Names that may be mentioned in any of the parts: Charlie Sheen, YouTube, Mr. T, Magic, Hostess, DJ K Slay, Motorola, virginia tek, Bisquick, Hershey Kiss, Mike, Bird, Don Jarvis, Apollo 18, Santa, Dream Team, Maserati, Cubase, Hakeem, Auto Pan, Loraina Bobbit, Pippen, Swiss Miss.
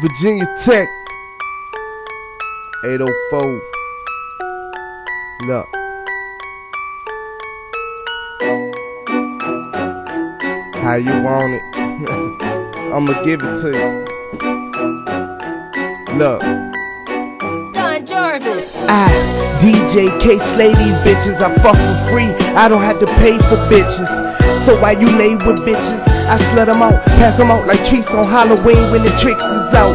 Virginia Tech 804. Look. How you want it? I'ma give it to you. Look. Don Jarvis. DJ K Slay these bitches. I fuck for free. I don't have to pay for bitches. So while you lay with bitches, I slut them out, pass them out like treats on Halloween when the tricks is out.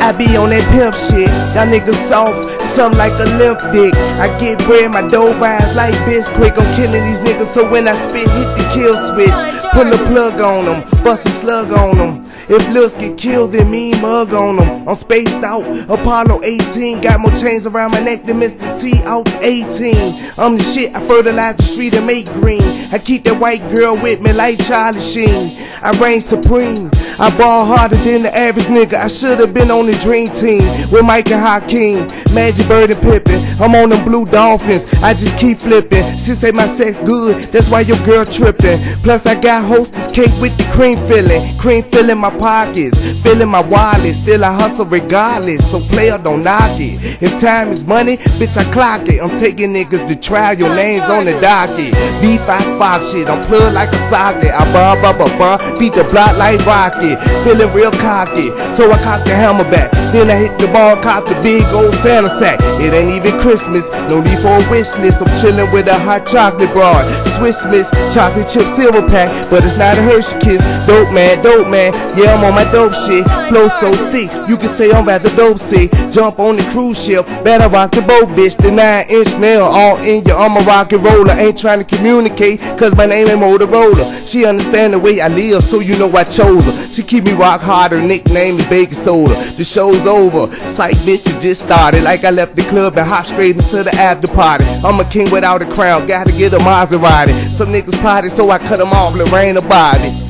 I be on that pimp shit, y'all niggas soft, some like a limp dick. I get bread, my dough rise like Bisquick. I'm killing these niggas, so when I spit, hit the kill switch. Pull a plug on them, bust a slug on them. If looks get killed, then me mug on them. I'm spaced out, Apollo 18. Got more chains around my neck than Mr. T out 18. I'm the shit, I fertilize the street and make green. I keep that white girl with me like Charlie Sheen. I reign supreme, I ball harder than the average nigga. I should've been on the Dream Team with Mike and Hakeem, Magic, Bird and Pippen. I'm on them blue dolphins, I just keep flipping. Since ain't my sex good, that's why your girl tripping. Plus I got Hostess cake with the cream filling my pockets, filling my wallet. Still I hustle regardless, so player don't knock it. If time is money, bitch I clock it. I'm taking niggas to trial, your name's on the docket. Beef I spot shit, I'm plugged like a socket. I bum bum bum bum, beat the block like rocket. Feeling real cocky, so I cock the hammer back. Then I hit the ball, cop the big old Santa sack. It ain't even Christmas, no need for a wish list. I'm chilling with a hot chocolate broad, Swiss Miss, chocolate chip silver pack, but it's not a Hershey Kiss. Dope man, yeah. I'm on my dope shit, flow so sick, you can say I'm rather dope sick. Jump on the cruise ship, better rock the boat, bitch. The 9-inch nail all in ya, I'm a rock and roller. Ain't trying to communicate, cause my name ain't Motorola. She understand the way I live, so you know I chose her. She keep me rock hard, her nickname is Baking Soda. The show's over, psych bitch, it just started. Like I left the club and hopped straight into the after party. I'm a king without a crown, gotta get a Maserati. Some niggas potty, so I cut them off, Loraina Bobbit.